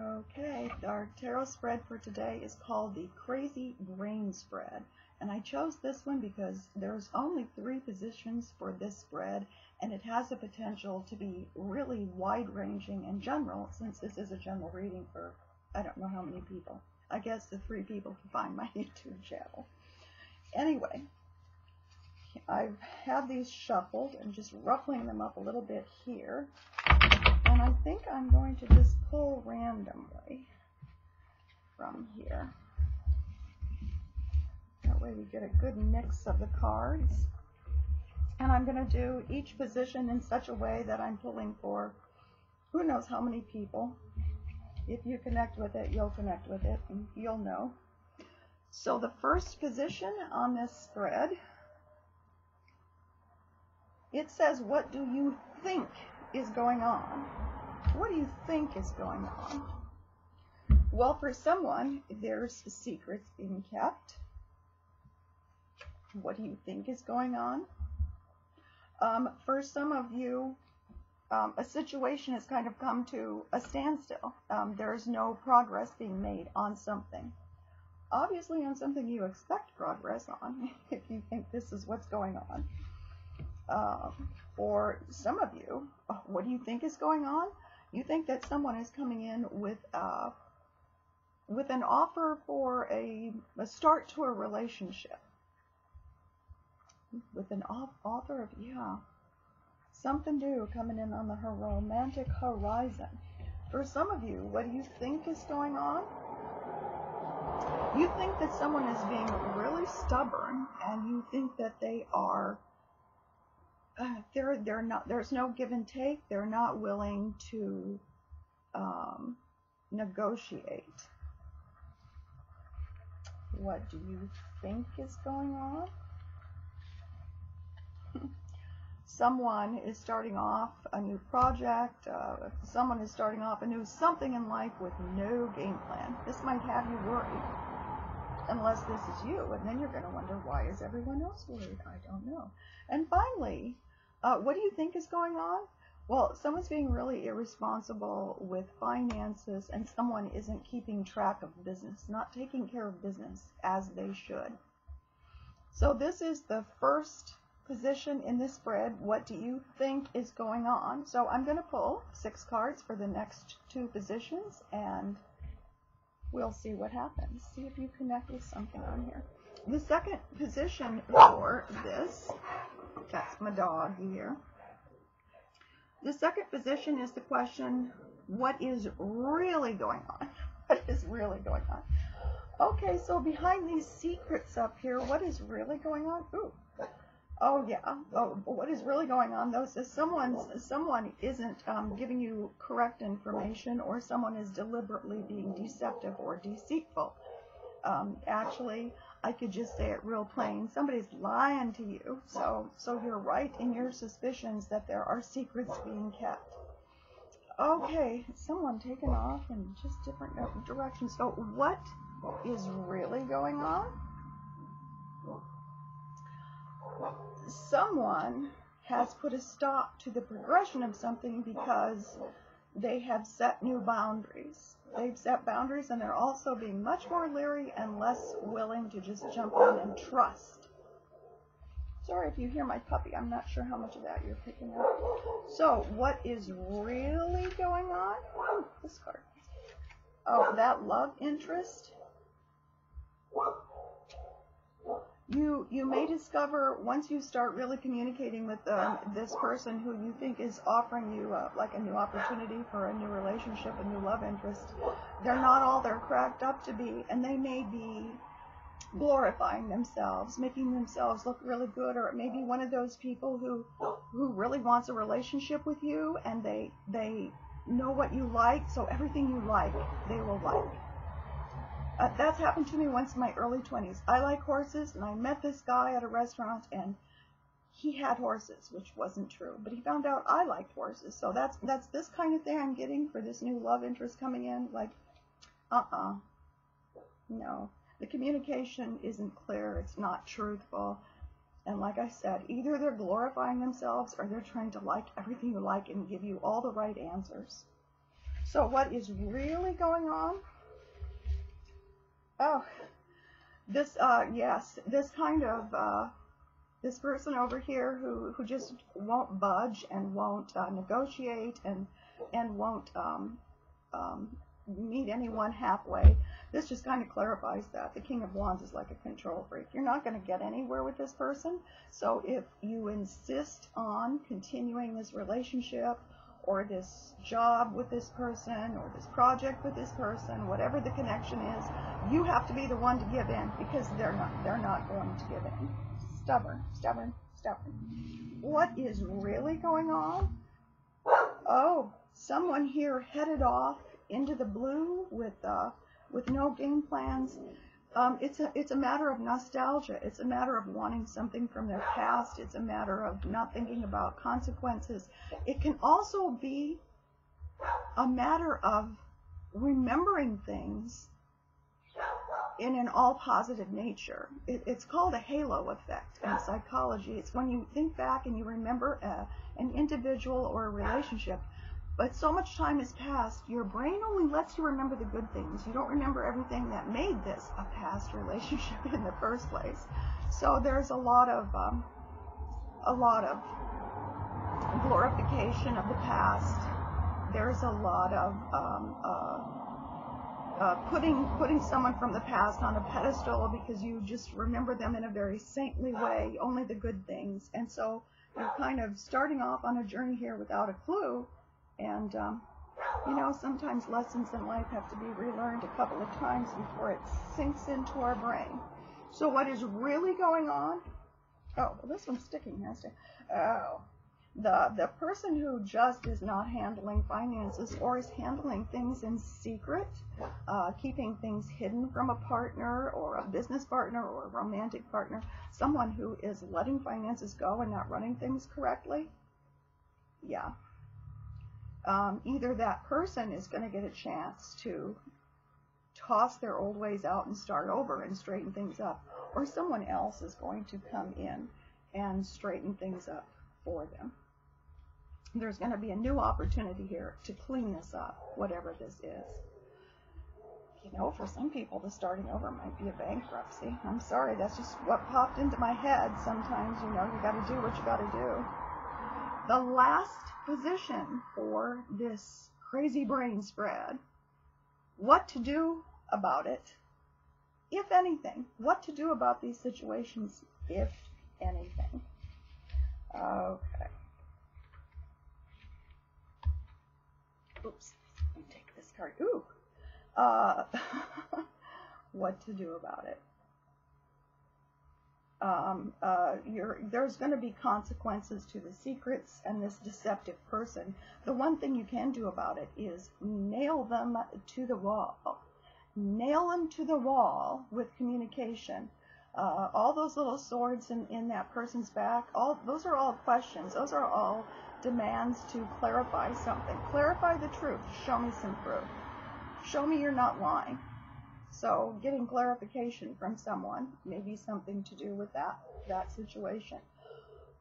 Okay, our tarot spread for today is called the Crazy Brain Spread, and I chose this one because there's only 3 positions for this spread, and it has the potential to be really wide-ranging and general, since this is a general reading for I don't know how many people. I guess the 3 people can find my YouTube channel. Anyway, I've had these shuffled and just ruffling them up a little bit here. And I think I'm going to just pull randomly from here. That way we get a good mix of the cards. And I'm going to do each position in such a way that I'm pulling for who knows how many people. If you connect with it, you'll connect with it, and you'll know. So the first position on this spread, it says, what do you think is going on? What do you think is going on? Well, for someone, there's secrets being kept. What do you think is going on? For some of you, a situation has kind of come to a standstill. There's no progress being made on something. Obviously on something you expect progress on, if you think this is what's going on. For some of you, what do you think is going on? You think that someone is coming in with an offer for a start to a relationship. With an offer of, yeah, something new coming in on the romantic horizon. For some of you, what do you think is going on? You think that someone is being really stubborn, and you think that they are they're not, there's no give and take. They're not willing to negotiate. What do you think is going on? Someone is starting off a new project. Someone is starting off a new something in life with no game plan. This might have you worried, unless this is you, and then you're going to wonder, why is everyone else worried? I don't know. And finally, what do you think is going on? Well, someone's being really irresponsible with finances, and someone isn't keeping track of business, not taking care of business as they should. So this is the first position in this spread, what do you think is going on? So I'm going to pull 6 cards for the next 2 positions, and we'll see what happens. See if you connect with something on here. The second position for this, that's my dog here. The second position is the question, what is really going on? What is really going on? Okay, so behind these secrets up here, what is really going on? Ooh. Oh yeah. Oh, but what is really going on though is someone isn't giving you correct information, or someone is deliberately being deceptive or deceitful. Actually, I could just say it real plain. Somebody's lying to you. So you're right in your suspicions that there are secrets being kept. Okay, someone taken off in just different directions. So what is really going on? Someone has put a stop to the progression of something because they have set new boundaries. They've set boundaries, and they're also being much more leery and less willing to just jump in and trust. Sorry if you hear my puppy. I'm not sure how much of that you're picking up. So what is really going on? Ooh, this card. Oh, that love interest. You may discover, once you start really communicating with this person who you think is offering you like a new opportunity for a new relationship, a new love interest, they're not all they're cracked up to be, and they may be glorifying themselves, making themselves look really good, or it may be one of those people who really wants a relationship with you, and they know what you like, so everything you like, they will like. That's happened to me once in my early 20s. I like horses, and I met this guy at a restaurant, and he had horses, which wasn't true, but he found out I liked horses. So that's this kind of thing I'm getting for this new love interest coming in. Like, no. The communication isn't clear. It's not truthful. And like I said, either they're glorifying themselves, or they're trying to like everything you like and give you all the right answers. So what is really going on? Oh, this, yes, this kind of, this person over here who just won't budge and won't negotiate and won't meet anyone halfway. This just kind of clarifies that. The King of Wands is like a control freak. You're not going to get anywhere with this person. So if you insist on continuing this relationship or this job with this person or this project with this person, whatever the connection is, you have to be the one to give in, because they're not going to give in. Stubborn, stubborn, stubborn. What is really going on? Oh, someone here headed off into the blue with no game plans. It's a matter of nostalgia. It's a matter of wanting something from their past. It's a matter of not thinking about consequences. It can also be a matter of remembering things in an all positive nature. It's called a halo effect in psychology. It's when you think back and you remember an individual or a relationship, but so much time has passed, your brain only lets you remember the good things. You don't remember everything that made this a past relationship in the first place. So there's a lot of glorification of the past. There's a lot of putting someone from the past on a pedestal because you just remember them in a very saintly way, only the good things. And so you're kind of starting off on a journey here without a clue. And, you know, sometimes lessons in life have to be relearned a couple of times before it sinks into our brain. So what is really going on? Oh, well, this one's sticking, hasn't it? Oh, the person who just is not handling finances, or is handling things in secret, keeping things hidden from a partner or a business partner or a romantic partner, someone who is letting finances go and not running things correctly. Yeah. Either that person is going to get a chance to toss their old ways out and start over and straighten things up, or someone else is going to come in and straighten things up for them. There's going to be a new opportunity here to clean this up, whatever this is. You know, for some people, the starting over might be a bankruptcy. I'm sorry, that's just what popped into my head. Sometimes, you know, you got to do what you got to do. The last position for this crazy brain spread, what to do about it, if anything. What to do about these situations, if anything. Okay. Oops, let me take this card. Ooh. What to do about it. There's going to be consequences to the secrets and this deceptive person. The one thing you can do about it is nail them to the wall. Nail them to the wall with communication. All those little swords in that person's back, those are all questions. Those are all demands to clarify something. Clarify the truth. Show me some proof. Show me you're not lying. So getting clarification from someone, maybe something to do with that situation.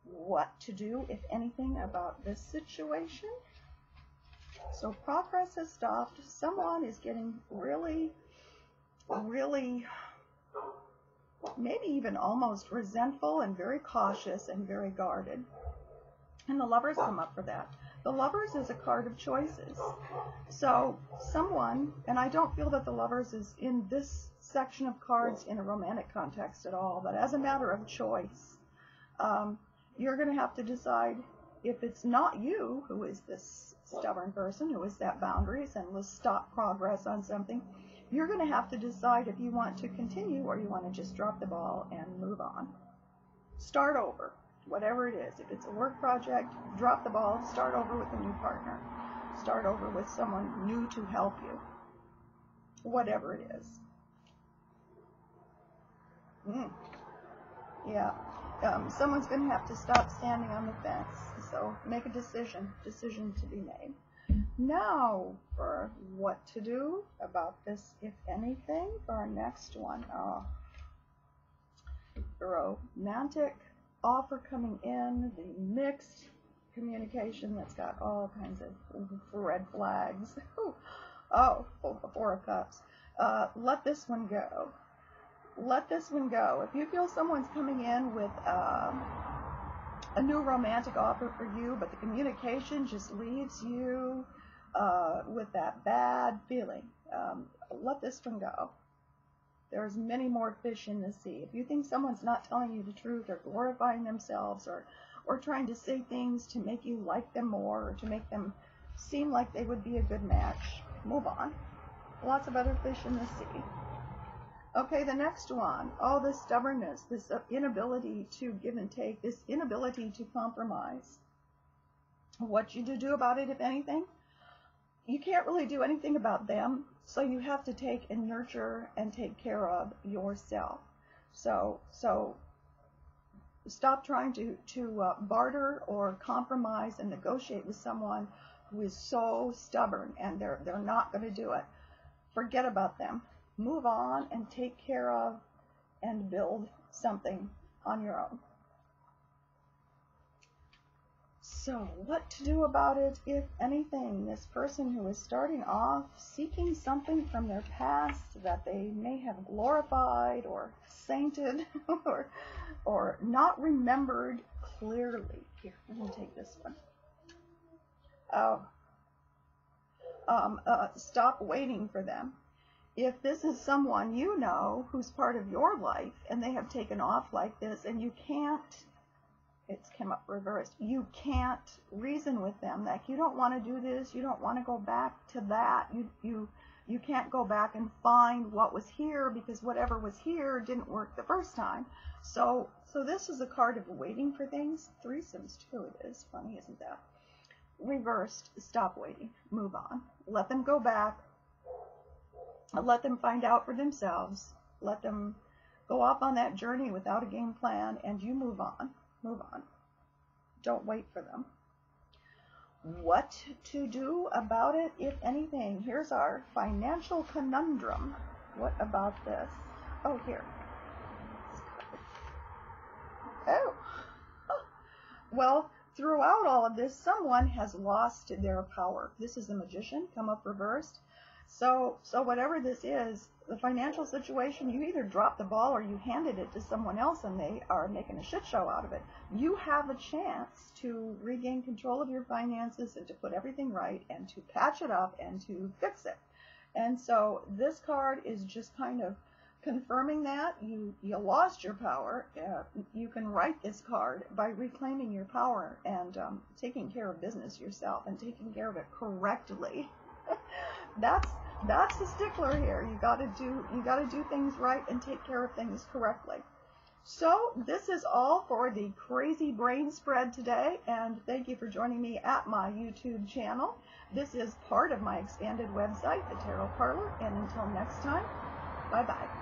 What to do, if anything, about this situation? So progress has stopped. Someone is getting really, really, maybe even almost resentful and very cautious and very guarded. And the Lovers come up for that. The Lovers is a card of choices. So someone, and I don't feel that the Lovers is in this section of cards in a romantic context at all, but as a matter of choice, you're going to have to decide if it's not you who is this stubborn person, who is that boundaries and will stop progress on something. You're going to have to decide if you want to continue or you want to just drop the ball and move on. Start over. Whatever it is, if it's a work project, drop the ball, start over with a new partner, start over with someone new to help you, whatever it is. Yeah, someone's going to have to stop standing on the fence, so make a decision to be made. Now for what to do about this, if anything, for our next one. Romantic offer coming in, the mixed communication that's got all kinds of red flags. Ooh. Oh, Four of Cups. Let this one go. Let this one go. If you feel someone's coming in with a new romantic offer for you, but the communication just leaves you with that bad feeling, let this one go. There's many more fish in the sea. If you think someone's not telling you the truth or glorifying themselves or trying to say things to make you like them more or to make them seem like they would be a good match, move on. Lots of other fish in the sea. Okay, the next one. All this stubbornness, this inability to give and take, this inability to compromise. What you do about it, if anything? You can't really do anything about them, so you have to take and nurture and take care of yourself. So stop trying to barter or compromise and negotiate with someone who is so stubborn and they're not going to do it. Forget about them. Move on and take care of and build something on your own. So what to do about it, if anything? This person who is starting off seeking something from their past that they may have glorified or sainted or not remembered clearly. Here, let me take this one. Oh. Stop waiting for them. If this is someone you know who's part of your life and they have taken off like this and you can't, it's come up reversed, you can't reason with them. Like, you don't want to do this, you don't want to go back to that, you can't go back and find what was here because whatever was here didn't work the first time. So this is a card of waiting for things. Threesomes too, it is. Funny, isn't that? Reversed, stop waiting, move on. Let them go back. Let them find out for themselves. Let them go off on that journey without a game plan, and you move on. Move on. Don't wait for them. What to do about it, if anything? Here's our financial conundrum. What about this? Oh, here. Oh. Well, throughout all of this, someone has lost their power. This is the Magician, come up reversed. So whatever this is, the financial situation, you either dropped the ball or you handed it to someone else and they are making a shit show out of it. You have a chance to regain control of your finances and to put everything right and to patch it up and to fix it. And so this card is just kind of confirming that you lost your power. You can write this card by reclaiming your power and taking care of business yourself and taking care of it correctly. That's the stickler here. You gotta do things right and take care of things correctly. So this is all for the Crazy Brain Spread today, and thank you for joining me at my YouTube channel. This is part of my expanded website, the Tarot Parlor, and until next time, bye-bye.